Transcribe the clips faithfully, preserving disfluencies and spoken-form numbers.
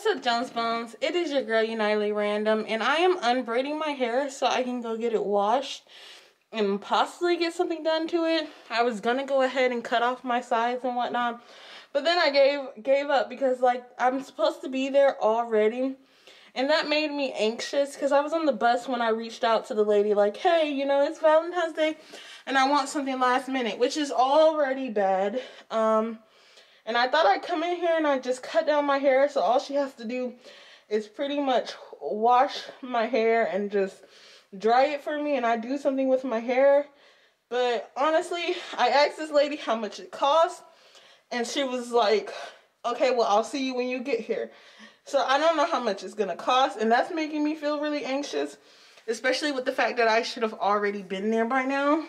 What's up, Jones Bones? It is your girl, Unitedly Random, and I am unbraiding my hair so I can go get it washed and possibly get something done to it. I was gonna go ahead and cut off my sides and whatnot, but then I gave gave up because, like, I'm supposed to be there already, and that made me anxious because I was on the bus when I reached out to the lady like, hey, you know, it's Valentine's Day, and I want something last minute, which is already bad. Um... And I thought I'd come in here and I'd just cut down my hair. So all she has to do is pretty much wash my hair and just dry it for me. And I do something with my hair. But honestly, I asked this lady how much it costs. And she was like, okay, well, I'll see you when you get here. So I don't know how much it's going to cost. And that's making me feel really anxious. Especially with the fact that I should have already been there by now.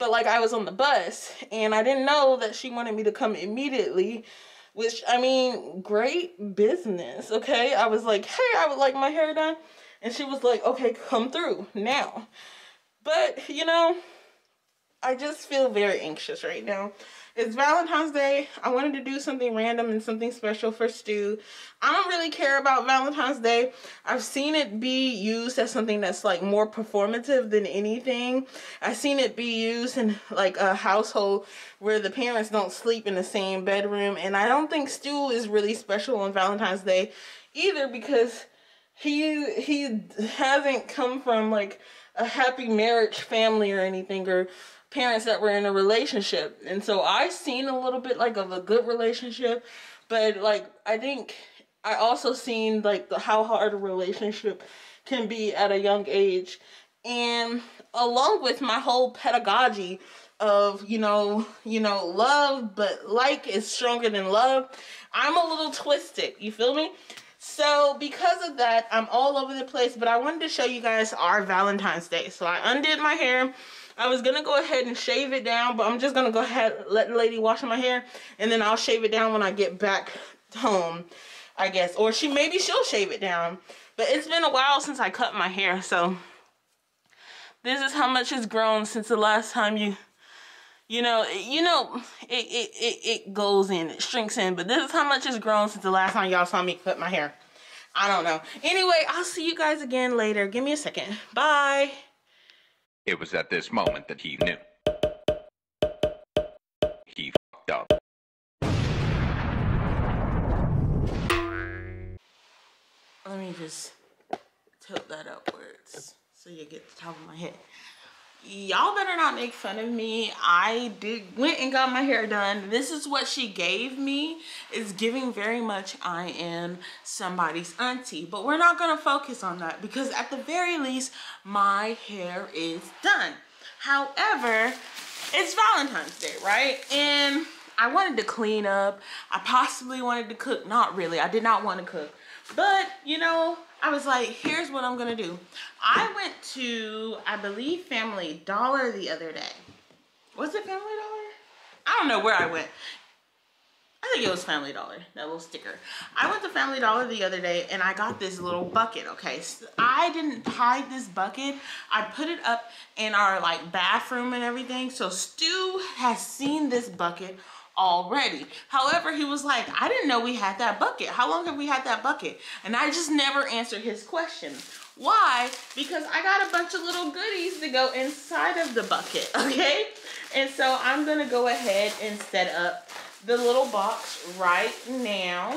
But, like, I was on the bus, and I didn't know that she wanted me to come immediately, which, I mean, great business, okay? I was like, hey, I would like my hair done, and she was like, okay, come through now. But, you know, I just feel very anxious right now. It's Valentine's Day. I wanted to do something random and something special for Stu. I don't really care about Valentine's Day. I've seen it be used as something that's, like, more performative than anything. I've seen it be used in, like, a household where the parents don't sleep in the same bedroom. And I don't think Stu is really special on Valentine's Day either, because he he hasn't come from, like, a happy marriage family or anything, or parents that were in a relationship. And so I've seen a little bit, like, of a good relationship, but, like, I think I also seen, like, the how hard a relationship can be at a young age, and along with my whole pedagogy of, you know, you know, love, but like is stronger than love, I'm a little twisted, you feel me? So because of that, I'm all over the place, but I wanted to show you guys our Valentine's Day. So I undid my hair. I was going to go ahead and shave it down, but I'm just going to go ahead and let the lady wash my hair, and then I'll shave it down when I get back home, I guess. Or she maybe she'll shave it down. But it's been a while since I cut my hair, so this is how much it's grown since the last time you, you know, you know, it, it, it, it goes in, it shrinks in. But this is how much it's grown since the last time y'all saw me cut my hair. I don't know. Anyway, I'll see you guys again later. Give me a second. Bye. It was at this moment that he knew. He fucked up. Let me just tilt that upwards so you get the top of my head. Y'all better not make fun of me. I did went and got my hair done. This is what she gave me. It's giving very much I am somebody's auntie, but we're not gonna focus on that because at the very least, my hair is done. However, it's Valentine's Day, right? And I wanted to clean up. I possibly wanted to cook. Not really, I did not want to cook. But, you know, I was like, here's what I'm gonna do. I went to, I believe, Family Dollar the other day. Was it Family Dollar? I don't know where I went. I think it was Family Dollar, that little sticker. I went to Family Dollar the other day and I got this little bucket, okay? So I didn't hide this bucket. I put it up in our, like, bathroom and everything. So Stu has seen this bucket already. However, he was like, I didn't know we had that bucket. How long have we had that bucket? And I just never answered his question. Why? Because I got a bunch of little goodies to go inside of the bucket, okay? And so I'm gonna go ahead and set up the little box right now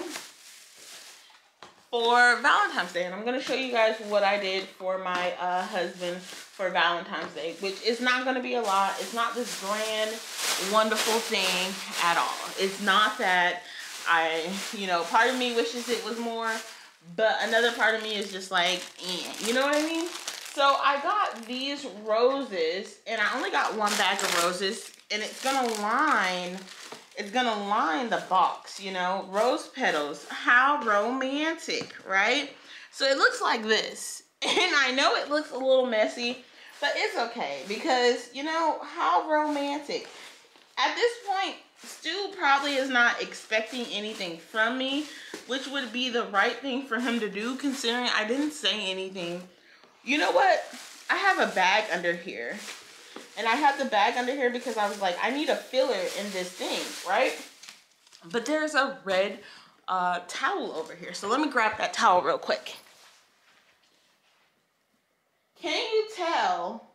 for Valentine's Day. And I'm gonna show you guys what I did for my uh, husband for Valentine's Day, which is not gonna be a lot. It's not this grand, wonderful thing at all. It's not that I, you know, part of me wishes it was more, but another part of me is just like, eh, you know what I mean? So I got these roses, and I only got one bag of roses, and it's gonna line, it's gonna line the box, you know, rose petals. How romantic, right? So it looks like this, and I know it looks a little messy, but it's okay, because, you know, how romantic. At this point, Stu probably is not expecting anything from me, which would be the right thing for him to do, considering I didn't say anything. You know what? I have a bag under here. And I have the bag under here because I was like, I need a filler in this thing, right? But there's a red uh, towel over here. So let me grab that towel real quick. Can you tell,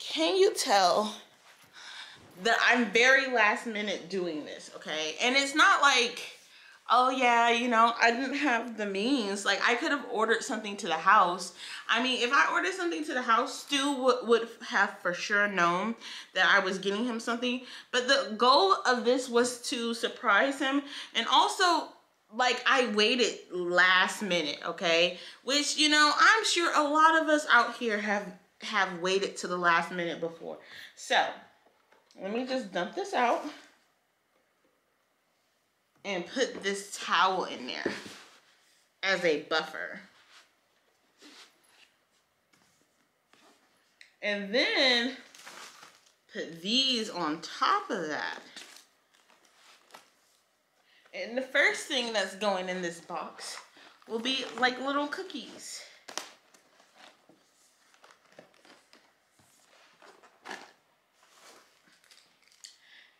can you tell that I'm very last minute doing this, okay? And it's not like, oh yeah, you know, I didn't have the means. Like, I could have ordered something to the house. I mean, if I ordered something to the house, Stu would, would have for sure known that I was getting him something. But the goal of this was to surprise him. And also, like, I waited last minute, okay? Which, you know, I'm sure a lot of us out here have, have waited to the last minute before. So, let me just dump this out and put this towel in there as a buffer. And then put these on top of that. And the first thing that's going in this box will be like little cookies.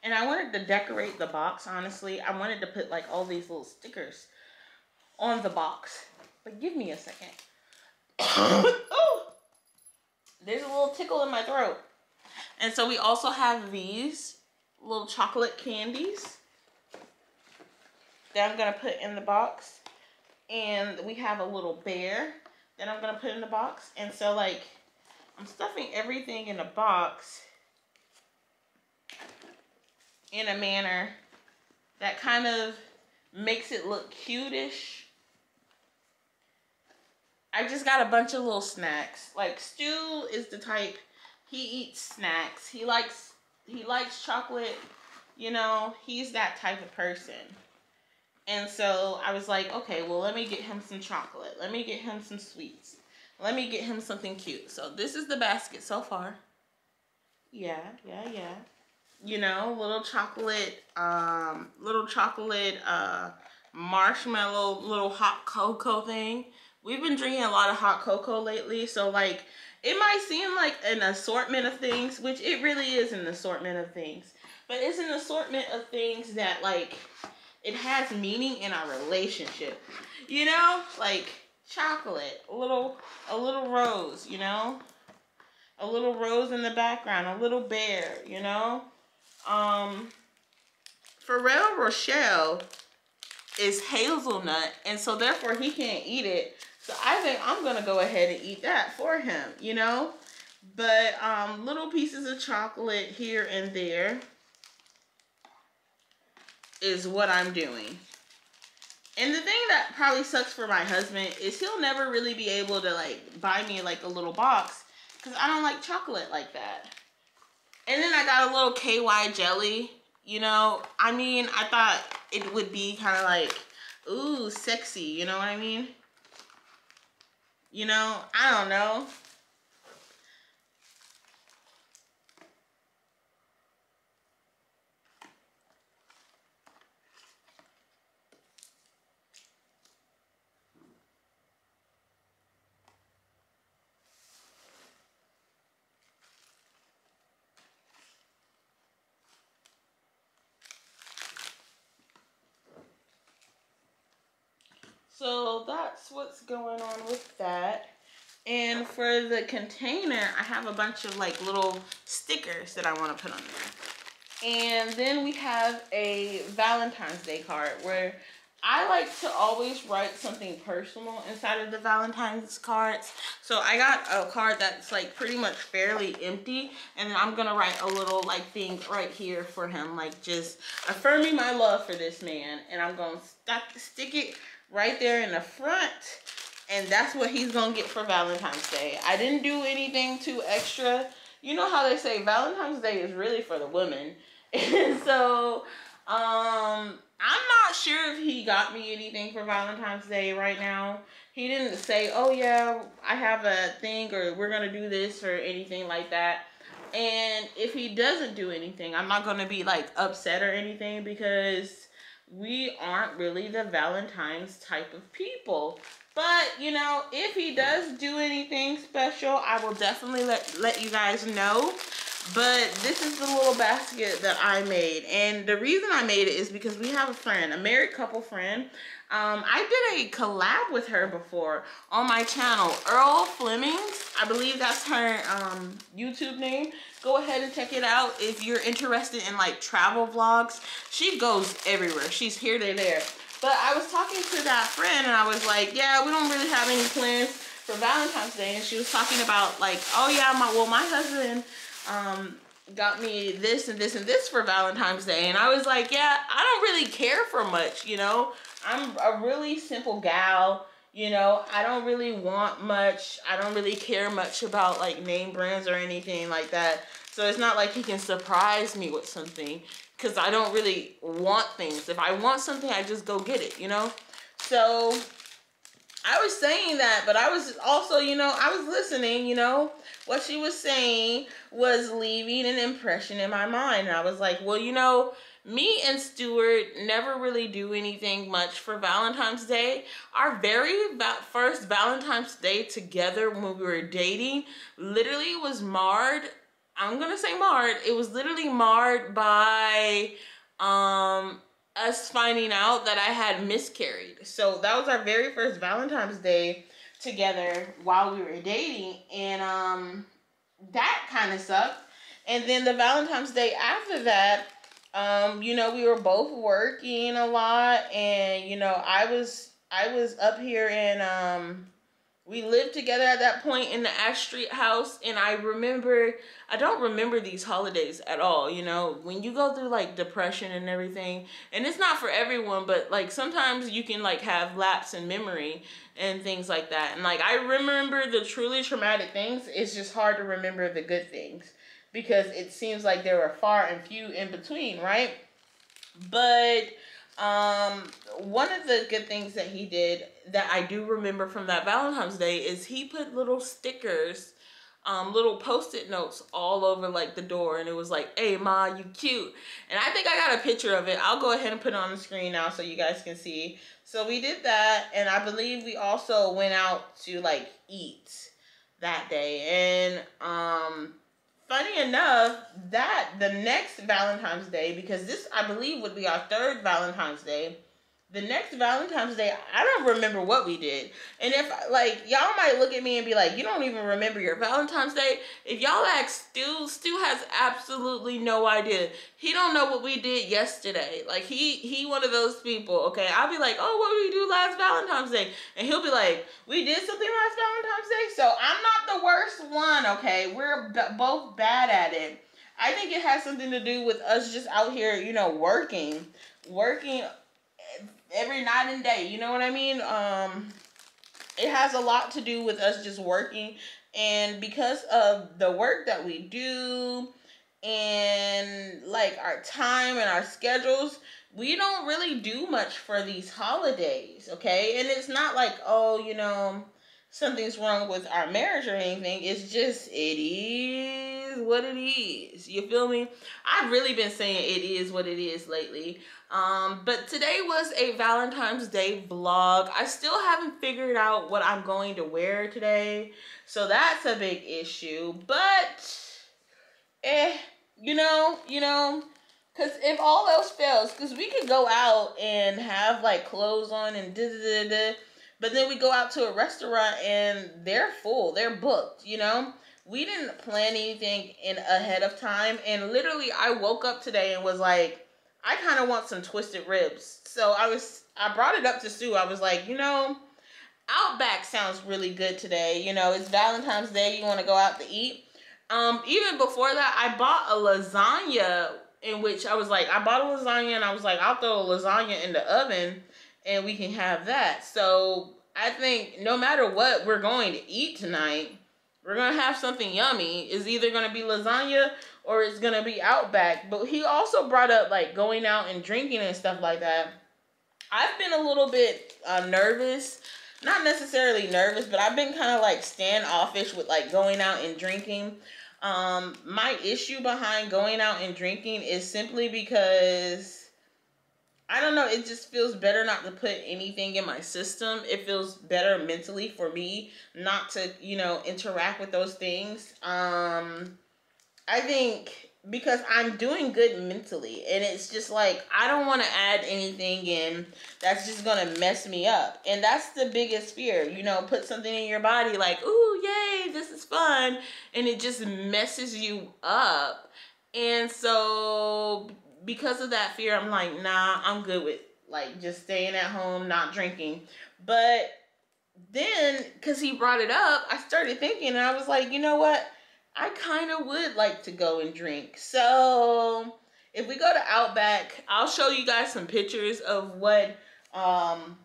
And I wanted to decorate the box, honestly. I wanted to put like all these little stickers on the box. But give me a second. Oh, there's a little tickle in my throat. And so we also have these little chocolate candies that I'm going to put in the box. And we have a little bear that I'm going to put in the box. And so, like, I'm stuffing everything in a box in a manner that kind of makes it look cutish. I just got a bunch of little snacks. Like, Stu is the type, he eats snacks. He likes he likes chocolate, you know, he's that type of person. And so I was like, okay, well, let me get him some chocolate. Let me get him some sweets. Let me get him something cute. So this is the basket so far. Yeah, yeah, yeah. You know, little chocolate, um, little chocolate, uh, marshmallow, little hot cocoa thing. We've been drinking a lot of hot cocoa lately. So, like, it might seem like an assortment of things, which it really is an assortment of things. But it's an assortment of things that, like, it has meaning in our relationship. You know, like chocolate, a little, a little rose, you know, a little rose in the background, a little bear, you know. Um, Ferrero Rocher is hazelnut, and so therefore he can't eat it. So I think I'm gonna go ahead and eat that for him, you know. But um, little pieces of chocolate here and there is what I'm doing. And the thing that probably sucks for my husband is he'll never really be able to, like, buy me like a little box, because I don't like chocolate like that. And then I got a little K Y jelly, you know. I mean, I thought it would be kind of like, ooh, sexy, you know what I mean? You know, I don't know. So that's what's going on with that. And for the container, I have a bunch of like little stickers that I want to put on there. And then we have a Valentine's Day card, where I like to always write something personal inside of the Valentine's cards. So I got a card that's like pretty much fairly empty. And then I'm going to write a little like thing right here for him, like just affirming my love for this man. And I'm going to stick it right there in the front, and that's what he's gonna get for Valentine's Day. I didn't do anything too extra. You know how they say Valentine's Day is really for the women. And so um I'm not sure if he got me anything for Valentine's Day right now. He didn't say, oh yeah, I have a thing, or we're gonna do this, or anything like that. And if he doesn't do anything, I'm not gonna be like upset or anything, because we aren't really the Valentine's type of people. But, you know, if he does do anything special, I will definitely let, let you guys know. But this is the little basket that I made. And the reason I made it is because we have a friend, a married couple friend. Um, I did a collab with her before on my channel, Earl Flemings. I believe that's her um, YouTube name. Go ahead and check it out if you're interested in like travel vlogs. She goes everywhere. She's here, there, there. But I was talking to that friend and I was like, yeah, we don't really have any plans for Valentine's Day. And she was talking about like, oh yeah, my well, my husband... Um, got me this and this and this for Valentine's Day. And I was like, yeah, I don't really care for much, you know. I'm a really simple gal, you know. I don't really want much. I don't really care much about like name brands or anything like that. So it's not like he can surprise me with something because I don't really want things. If I want something, I just go get it, you know. So I was saying that, but I was also, you know, I was listening, you know. What she was saying was leaving an impression in my mind. And I was like, well, you know, me and Stuart never really do anything much for Valentine's Day. Our very first Valentine's Day together when we were dating literally was marred. I'm going to say marred. It was literally marred by... um. us finding out that I had miscarried. So that was our very first Valentine's Day together while we were dating, and um that kind of sucked. And then the Valentine's Day after that, um you know, we were both working a lot, and you know, I was I was up here, and um we lived together at that point in the Ash Street house. And I remember, I don't remember these holidays at all, you know, when you go through like depression and everything, and it's not for everyone, but like sometimes you can like have lapse in memory and things like that. And like, I remember the truly traumatic things. It's just hard to remember the good things because it seems like there were far and few in between, right? But um, one of the good things that he did that I do remember from that Valentine's Day is he put little stickers, um, little post-it notes all over like the door. And it was like, hey Ma, you cute. And I think I got a picture of it. I'll go ahead and put it on the screen now so you guys can see. So we did that. And I believe we also went out to like eat that day. And, um, funny enough, that the next Valentine's Day, because this, I believe, would be our third Valentine's Day. The next Valentine's Day, I don't remember what we did. And if, like, y'all might look at me and be like, you don't even remember your Valentine's Day. If y'all ask Stu, Stu has absolutely no idea. He don't know what we did yesterday. Like, he, he one of those people, okay? I'll be like, oh, what did we do last Valentine's Day? And he'll be like, we did something last Valentine's Day? So I'm not the worst one, okay? We're b- both bad at it. I think it has something to do with us just out here, you know, working. Working every night and day, you know what I mean? Um, it has a lot to do with us just working. And because of the work that we do and like our time and our schedules, we don't really do much for these holidays, okay? And it's not like, oh, you know, something's wrong with our marriage or anything. It's just, it is what it is. You feel me? I've really been saying it is what it is lately. Um, but today was a Valentine's Day vlog. I still haven't figured out what I'm going to wear today. So that's a big issue. But, eh, you know, you know, because if all else fails, because we could go out and have like clothes on and da da da da. But then we go out to a restaurant and they're full, they're booked, you know? We didn't plan anything in ahead of time. And literally I woke up today and was like, I kind of want some twisted ribs. So I was, I brought it up to Sue. I was like, you know, Outback sounds really good today. You know, it's Valentine's Day. You want to go out to eat. Um, even before that, I bought a lasagna in which I was like, I bought a lasagna and I was like, I'll throw a lasagna in the oven and we can have that. So I think no matter what we're going to eat tonight, we're going to have something yummy. It's either going to be lasagna or it's going to be Outback. But he also brought up like going out and drinking and stuff like that. I've been a little bit uh, nervous. Not necessarily nervous, but I've been kind of like standoffish with like going out and drinking. Um, my issue behind going out and drinking is simply because... I don't know, it just feels better not to put anything in my system. It feels better mentally for me not to, you know, interact with those things. Um, I think because I'm doing good mentally, and it's just like, I don't want to add anything in that's just going to mess me up. And that's the biggest fear, you know, put something in your body like, ooh, yay, this is fun. And it just messes you up. And so because of that fear, I'm like, nah, I'm good with like just staying at home, not drinking. But then because he brought it up, I started thinking, and I was like, you know what? I kind of would like to go and drink. So if we go to Outback, I'll show you guys some pictures of what, um,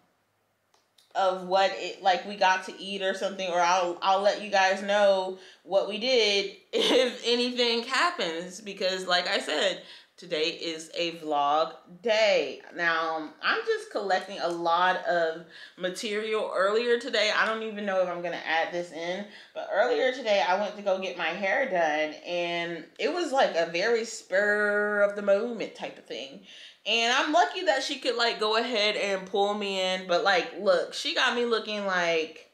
of what it like we got to eat or something, or I'll, I'll let you guys know what we did if anything happens, because like I said, today is a vlog day. Now, I'm just collecting a lot of material earlier today. I don't even know if I'm gonna add this in, but earlier today I went to go get my hair done, and it was like a very spur of the moment type of thing. And I'm lucky that she could like go ahead and pull me in, but like, look, she got me looking like,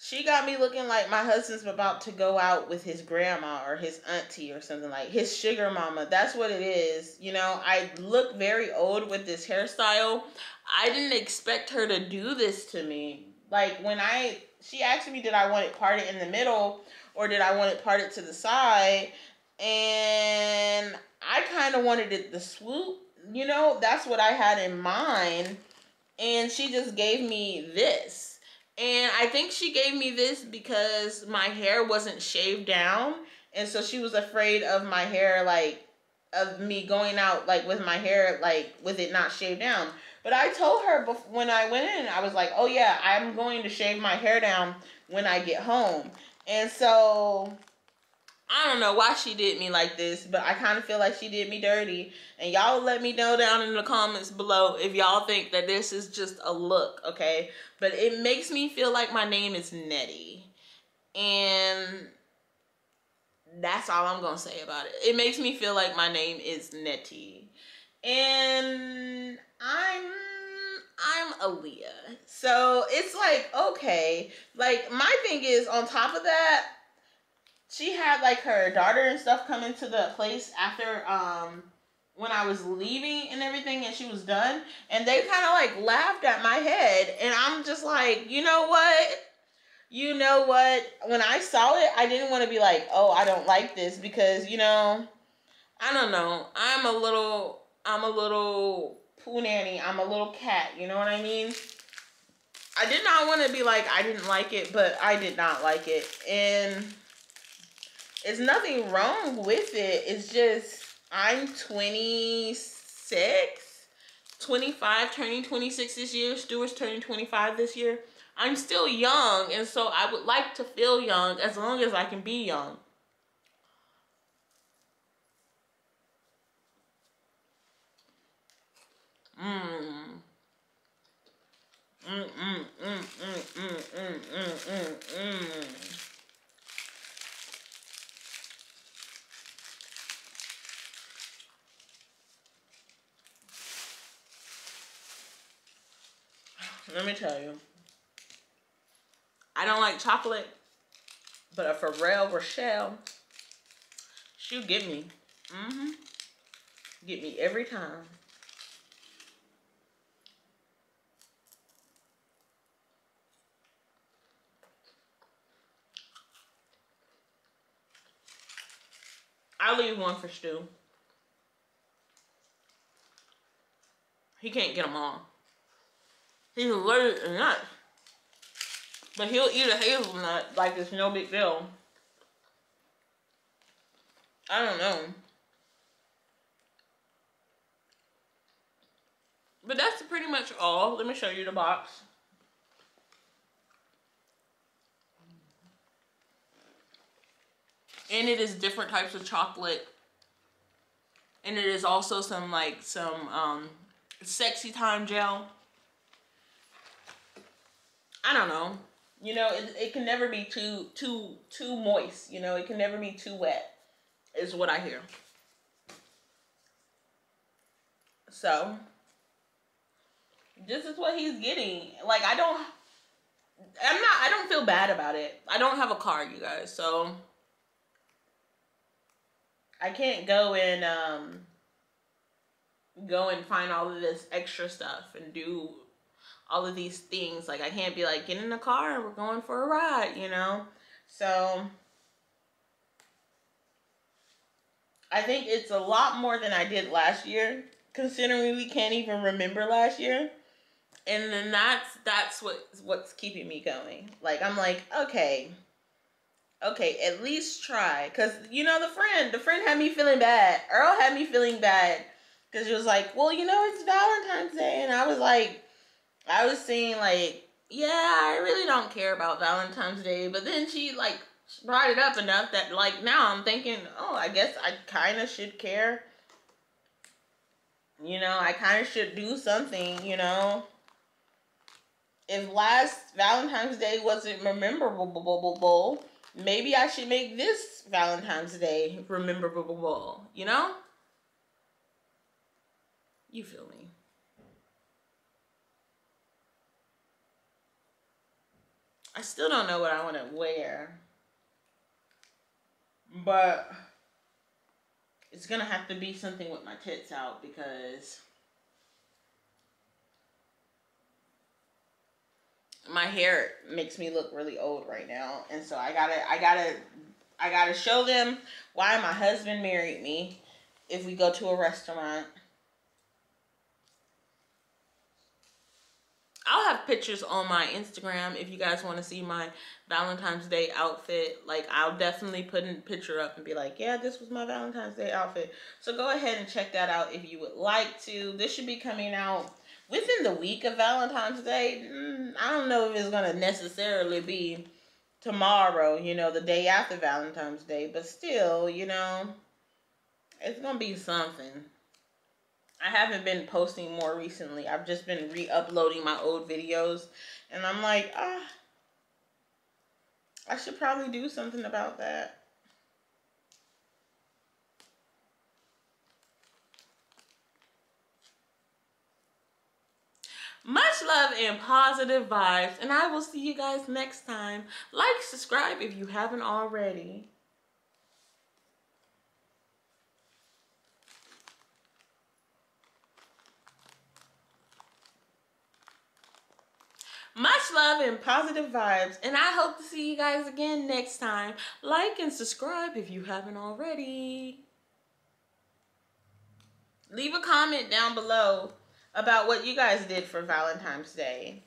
she got me looking like my husband's about to go out with his grandma or his auntie or something, like his sugar mama. That's what it is. You know, I look very old with this hairstyle. I didn't expect her to do this to me. Like when I, she asked me, did I want it parted in the middle or did I want it parted to the side? And I kind of wanted it the swoop, you know, that's what I had in mind. And she just gave me this. And I think she gave me this because my hair wasn't shaved down. And so she was afraid of my hair, like, of me going out, like, with my hair, like, with it not shaved down. But I told her before, when I went in, I was like, oh, yeah, I'm going to shave my hair down when I get home. And so I don't know why she did me like this, but I kind of feel like she did me dirty. And y'all let me know down in the comments below if y'all think that this is just a look, okay? But it makes me feel like my name is Nettie. And that's all I'm going to say about it. It makes me feel like my name is Nettie. And I'm... I'm Aaliyah. So it's like, okay. Like, my thing is, on top of that, she had like her daughter and stuff come into the place after um when I was leaving and everything, and she was done, and they kind of like laughed at my head, and I'm just like, you know what? You know what? When I saw it, I didn't want to be like, oh, I don't like this, because, you know, I don't know. I'm a little I'm a little poo nanny. I'm a little cat, you know what I mean? I did not want to be like I didn't like it, but I did not like it. And it's nothing wrong with it. It's just, I'm twenty-six, twenty-five, turning twenty-six this year. Stuart's turning twenty-five this year. I'm still young, and so I would like to feel young as long as I can be young. Mmm. Mmm, mmm, mmm, mmm, mmm, mmm, mmm, mmm, mmm. Let me tell you, I don't like chocolate, but a Ferrero Rocher, she'll get me. Mm-hmm. Get me every time. I'll leave one for Stu. He can't get them all. He's allergic to nuts, but he'll eat a hazelnut like it's no big deal. I don't know. But that's pretty much all. Let me show you the box. And it is different types of chocolate. And it is also some like some um, sexy time gel. I don't know. You know, it, it can never be too, too, too moist. You know, it can never be too wet is what I hear. So, this is what he's getting. Like, I don't, I'm not, I don't feel bad about it. I don't have a car, you guys. So, I can't go and um go and find all of this extra stuff and do all of these things. Like, I can't be like, get in the car and we're going for a ride, you know? So I think it's a lot more than I did last year, considering we can't even remember last year. And then that's that's what what's keeping me going. Like, I'm like, okay, okay, at least try. Because, you know, the friend, the friend had me feeling bad. Earl had me feeling bad because she was like, well, you know, it's Valentine's Day. And I was like, I was saying, like, yeah, I really don't care about Valentine's Day. But then she, like, brought it up enough that, like, now I'm thinking, oh, I guess I kind of should care. You know, I kind of should do something, you know. If last Valentine's Day wasn't memorable, maybe I should make this Valentine's Day memorable, you know? You feel me? I still don't know what I want to wear, but it's going to have to be something with my tits out, because my hair makes me look really old right now. And so I gotta, I gotta, I gotta show them why my husband married me if we go to a restaurant. I'll have pictures on my Instagram if you guys want to see my Valentine's Day outfit. Like, I'll definitely put a picture up and be like, yeah, this was my Valentine's Day outfit. So go ahead and check that out if you would like to. This should be coming out within the week of Valentine's Day. I don't know if it's going to necessarily be tomorrow, you know, the day after Valentine's Day. But still, you know, it's going to be something. I haven't been posting more recently. I've just been re-uploading my old videos. And I'm like, ah, I should probably do something about that. Much love and positive vibes, and I will see you guys next time. Like, subscribe if you haven't already. Much love and positive vibes, and I hope to see you guys again next time. Like and subscribe if you haven't already. Leave a comment down below about what you guys did for Valentine's Day.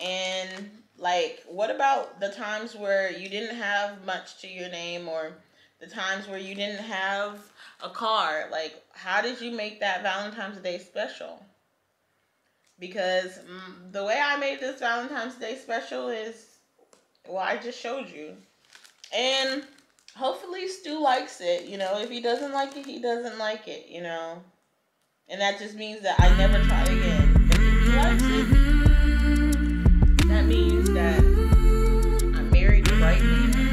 And, like, what about the times where you didn't have much to your name, or the times where you didn't have a car? Like, how did you make that Valentine's Day special? Because mm, the way I made this Valentine's Day special is, well, I just showed you. And hopefully Stu likes it, you know. If he doesn't like it, he doesn't like it, you know. And that just means that I never try again. But if he likes it, that means that I'm married to the right man.